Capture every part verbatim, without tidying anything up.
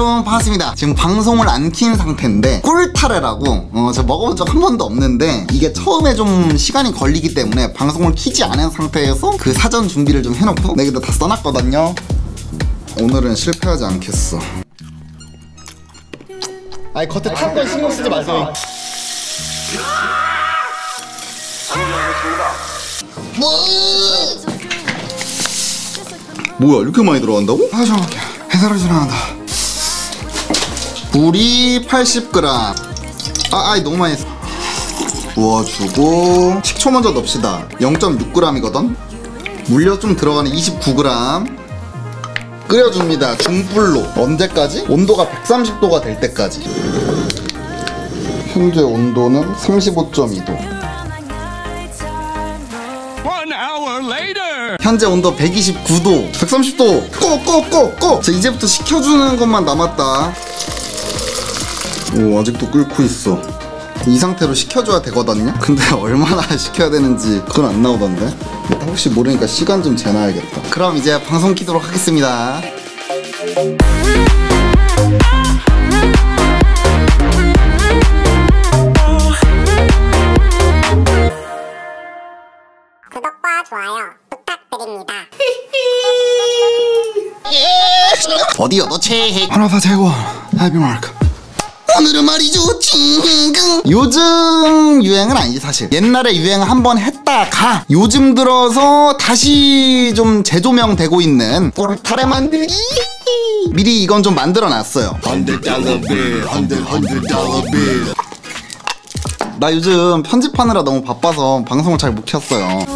새로운 팥입니다. 지금 방송을 안 킨 상태인데 꿀타래라고 어, 저 먹어본 적 한 번도 없는데 이게 처음에 좀 시간이 걸리기 때문에 방송을 키지 않은 상태에서 그 사전 준비를 좀 해놓고 내기도 다 써놨거든요. 오늘은 실패하지 않겠어. 아니 겉에 탄 건 신경 쓰지 마세요. 뭐야, 이렇게 많이 들어간다고? 아 잠깐만, 해설을 지나간다. 물이 팔십 그램. 아, 아이 너무 많이 했어. 부어주고 식초 먼저 넣읍시다. 영 점 육 그램이거든? 물엿 좀 들어가는 이십구 그램 끓여줍니다. 중불로. 언제까지? 온도가 백삼십 도가 될 때까지. 현재 온도는 삼십오 점 이 도. 현재 온도 백이십구 도, 백삼십 도. 꼬꼬꼬꼬. 자, 이제부터 식혀주는 것만 남았다. 오, 아직도 끓고 있어. 이 상태로 식혀줘야 되거든요. 근데 얼마나 식혀야 되는지 그건 안 나오던데. 혹시 모르니까 시간 좀 재놔야겠다. 그럼 이제 방송 키도록 하겠습니다. 구독과 좋아요 부탁드립니다. 어디요 너체 하나 다 제거 해비 마크. 오늘은 말이죠, 징징. 요즘 유행은 아니지 사실. 옛날에 유행 한번 했다가 요즘 들어서 다시 좀 재조명되고 있는 꿀타래 만들기. 미리 이건 좀 만들어놨어요. 백 달러 빌, 백, 백 달러 빌. 나 요즘 편집하느라 너무 바빠서 방송을 잘 못 켰어요.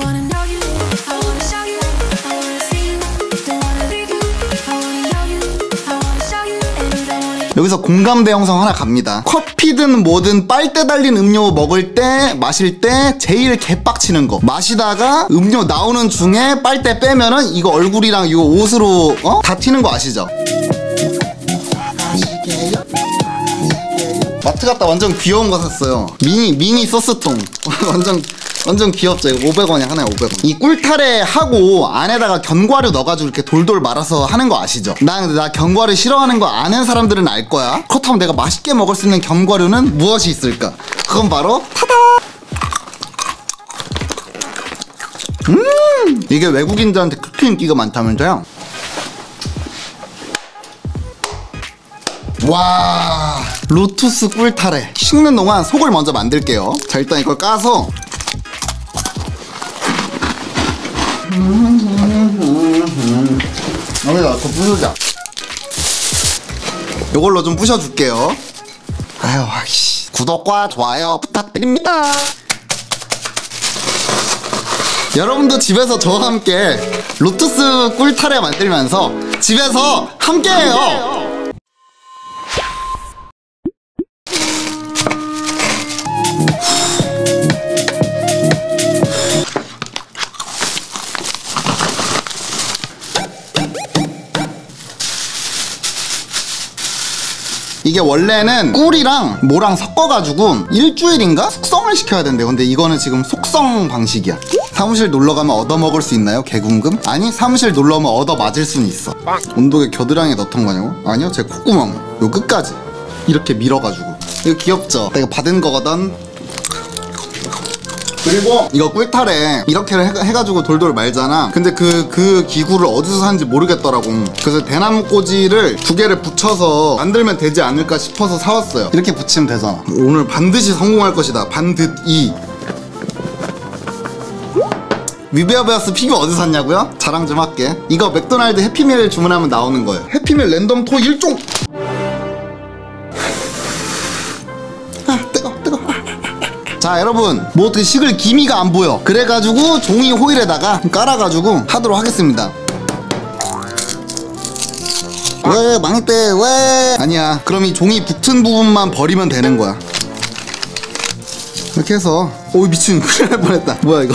여기서 공감대 형성 하나 갑니다. 커피든 뭐든 빨대 달린 음료 먹을 때, 마실 때 제일 개빡치는 거. 마시다가 음료 나오는 중에 빨대 빼면은 이거 얼굴이랑 이거 옷으로 어? 다 튀는 거 아시죠? 마트 갔다 완전 귀여운 거 샀어요. 미니 미니 소스통. 완전 완전 귀엽죠. 이거 오백 원이야 하나에 오백 원. 이 꿀타래 하고 안에다가 견과류 넣어가지고 이렇게 돌돌 말아서 하는 거 아시죠? 난 근데 나 견과류 싫어하는 거 아는 사람들은 알 거야. 그렇다면 내가 맛있게 먹을 수 있는 견과류는 무엇이 있을까? 그건 바로 타다. 음, 이게 외국인들한테 그렇게 인기가 많다면서요? 와, 로투스 꿀타래. 식는 동안 속을 먼저 만들게요. 자, 일단 이걸 까서 여기다 더 부수자. 요걸로 좀 부셔줄게요. 아유, 아이씨. 구독과 좋아요 부탁드립니다. 여러분도 집에서 저와 함께 로투스 꿀타래 만들면서 집에서 함께해요. 이게 원래는 꿀이랑 뭐랑 섞어가지고 일주일인가 숙성을 시켜야 된대. 근데 이거는 지금 속성 방식이야. 사무실 놀러가면 얻어먹을 수 있나요? 개궁금? 아니, 사무실 놀러오면 얻어맞을 순 있어. 온도계 겨드랑이에 넣던 거냐고? 아니요, 제 콧구멍 요 끝까지 이렇게 밀어가지고. 이거 귀엽죠? 내가 받은 거거든. 그리고 이거 꿀타래 이렇게 해가지고 돌돌 말잖아. 근데 그, 그 기구를 어디서 사는지 모르겠더라고. 그래서 대나무 꼬지를 두 개를 붙여서 만들면 되지 않을까 싶어서 사왔어요. 이렇게 붙이면 되잖아. 오늘 반드시 성공할 것이다. 반드시. We Bare Bears 피규어 어디서 샀냐고요? 자랑 좀 할게. 이거 맥도날드 해피밀 주문하면 나오는 거예요. 해피밀 랜덤 토 일 종. 자, 여러분, 뭐 어떻게 식을 기미가 안 보여. 그래가지고 종이 호일에다가 깔아가지고 하도록 하겠습니다. 왜 망했대? 왜? 아니야. 그럼 이 종이 붙은 부분만 버리면 되는 거야. 이렇게 해서. 오, 미친. 큰일 날 뻔했다. 뭐야 이거.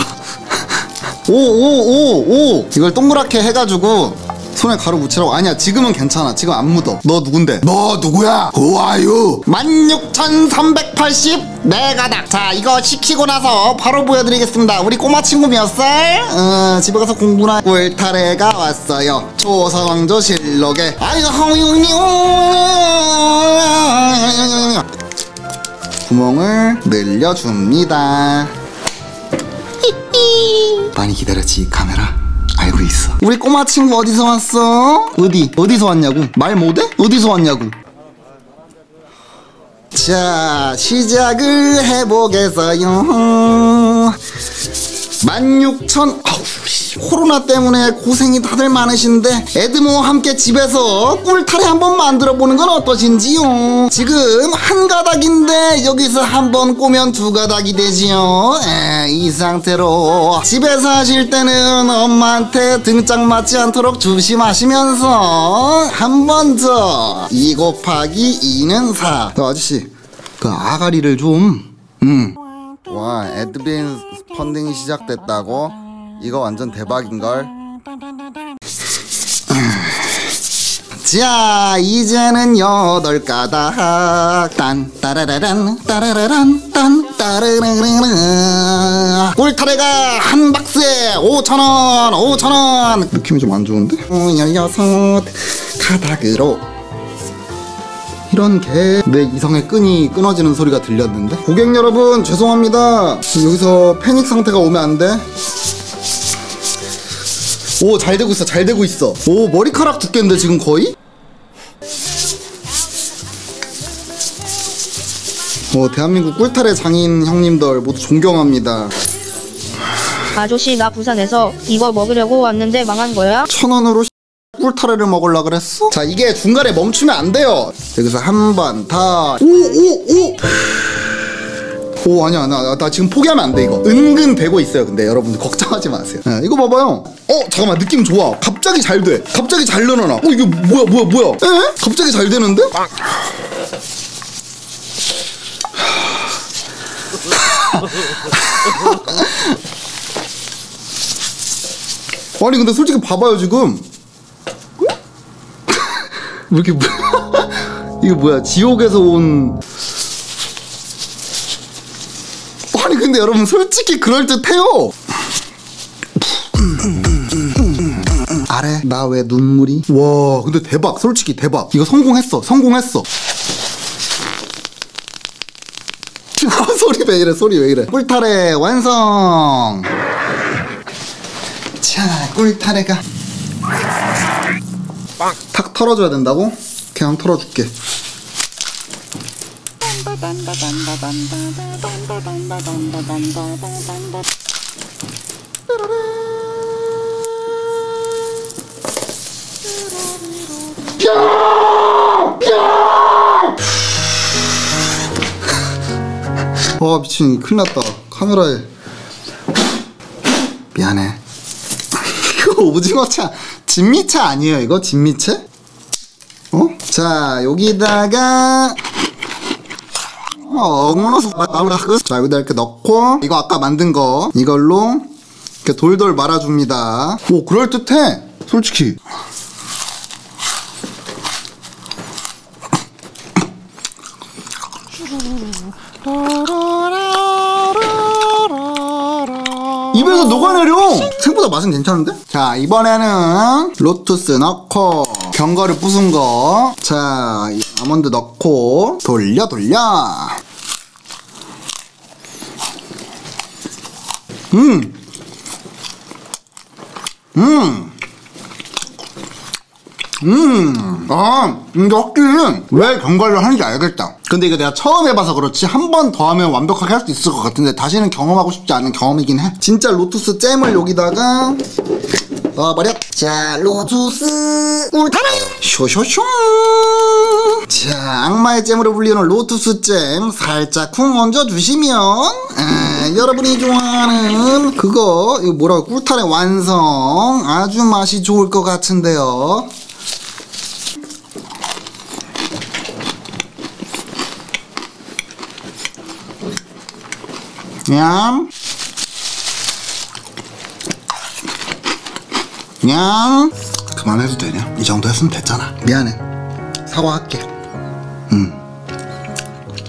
오오오오. 이걸 동그랗게 해가지고 손에 가루 묻히라고. 아니야, 지금은 괜찮아. 지금 안 묻어. 너 누군데? 너 누구야? Who are you? 만 육천삼백팔십 네 가닥. 자, 이거 시키고 나서 바로 보여드리겠습니다. 우리 꼬마 친구 몇 살? 어, 집에 가서 공부나. 꿀타래가 왔어요. 조선왕조 실록에. 아이고 구멍을 늘려줍니다. 많이 기다렸지, 카메라? 알고 있어. 우리 꼬마 친구 어디서 왔어? 어디? 어디서 왔냐고? 말 못해? 어디서 왔냐고? 자, 시작을 해보겠어요. 만 육천... 아우, 코로나 때문에 고생이 다들 많으신데 에드모와 함께 집에서 꿀타래 한번 만들어보는 건 어떠신지요? 지금 한 가닥인데 여기서 한번 꼬면 두 가닥이 되지요. 에, 이 상태로 집에서 하실 때는 엄마한테 등짝 맞지 않도록 조심하시면서 한 번 더 이 곱하기 이는 사. 그 아저씨, 그 아가리를 좀... 음. 와, 에드빈 펀딩이 시작됐다고? 이거 완전 대박인걸? 자, 이제는 여덟 가닥. 딴 따라라란 따라라란 딴 따르르르. 꿀타래가 한 박스에 오천 원, 오천 원. 느낌이 좀 안 좋은데? 열여섯 가닥으로. 이런 개, 내 이성의 끈이 끊어지는 소리가 들렸는데? 고객 여러분, 죄송합니다. 여기서 패닉 상태가 오면 안 돼? 오, 잘 되고 있어, 잘 되고 있어. 오, 머리카락 두께인데 지금 거의? 오, 대한민국 꿀타래 장인 형님들 모두 존경합니다. 아저씨, 나 부산에서 이거 먹으려고 왔는데 망한 거야? 천 원으로 꿀타래를 먹으려 그랬어? 자, 이게 중간에 멈추면 안 돼요. 여기서 한 번 더. 오, 오, 오. 오, 아니야, 나, 나 지금 포기하면 안 돼, 이거. 은근 되고 있어요, 근데. 여러분들 걱정하지 마세요. 네, 이거 봐봐요. 어, 잠깐만, 느낌 좋아. 갑자기 잘 돼. 갑자기 잘 늘어나. 어, 이게 뭐야, 뭐야, 뭐야. 에? 갑자기 잘 되는데? 아니, 근데 솔직히 봐봐요, 지금. 왜 이렇게 이거 뭐야, 지옥에서 온. 아니, 근데 여러분 솔직히 그럴듯해요. 아래 나 왜 눈물이. 와, 근데 대박, 솔직히 대박. 이거 성공했어, 성공했어. 소리 왜 이래, 소리 왜 이래. 꿀타래 완성. 자, 꿀타래가 탁 털어줘야 된다고? 그냥 털어줄게. 아, 미친, 큰일났다. 카메라에. 미안해. 이거 오징어차 진미채 아니에요, 이거? 진미채? 어? 자, 여기다가 어머나서 자, 여기다 이렇게 넣고, 이거 아까 만든 거 이걸로 이렇게 돌돌 말아줍니다. 오, 그럴듯해, 솔직히. 입에서 녹아내려. 생각보다 맛은 괜찮은데? 자, 이번에는 로투스 넣고, 견과류 부순 거. 자, 아몬드 넣고, 돌려 돌려. 음! 음! 음! 아, 이게 확실히 왜 견과류를 하는지 알겠다. 근데 이거 내가 처음 해봐서 그렇지 한 번 더 하면 완벽하게 할 수 있을 것 같은데 다시는 경험하고 싶지 않은 경험이긴 해. 진짜 로투스 잼을 여기다가 넣어버려. 자, 로투스 꿀타래 쇼쇼쇼. 자, 악마의 잼으로 불리는 로투스 잼 살짝 쿵 얹어주시면, 에, 여러분이 좋아하는 그거, 이거 뭐라고, 꿀타래 완성. 아주 맛이 좋을 것 같은데요. 냠 냠 그만해도 되냐? 이 정도 했으면 됐잖아. 미안해. 사과할게. 음.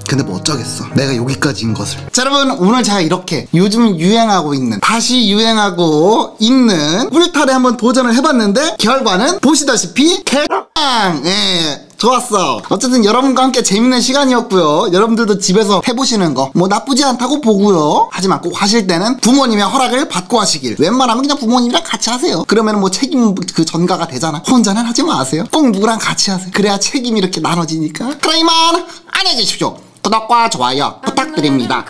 근데 뭐 어쩌겠어, 내가 여기까지인 것을. 자, 여러분, 오늘 제가 이렇게 요즘 유행하고 있는, 다시 유행하고 있는 꿀타래 한번 도전을 해봤는데 결과는 보시다시피 개빵! 예, 좋았어. 어쨌든 여러분과 함께 재밌는 시간이었고요. 여러분들도 집에서 해보시는 거 뭐 나쁘지 않다고 보고요. 하지만 꼭 하실 때는 부모님의 허락을 받고 하시길. 웬만하면 그냥 부모님이랑 같이 하세요. 그러면 뭐 책임 그 전가가 되잖아. 혼자는 하지 마세요. 꼭 누구랑 같이 하세요. 그래야 책임이 이렇게 나눠지니까. 그럼 이만 안녕히 계십시오. 구독과 좋아요 부탁드립니다.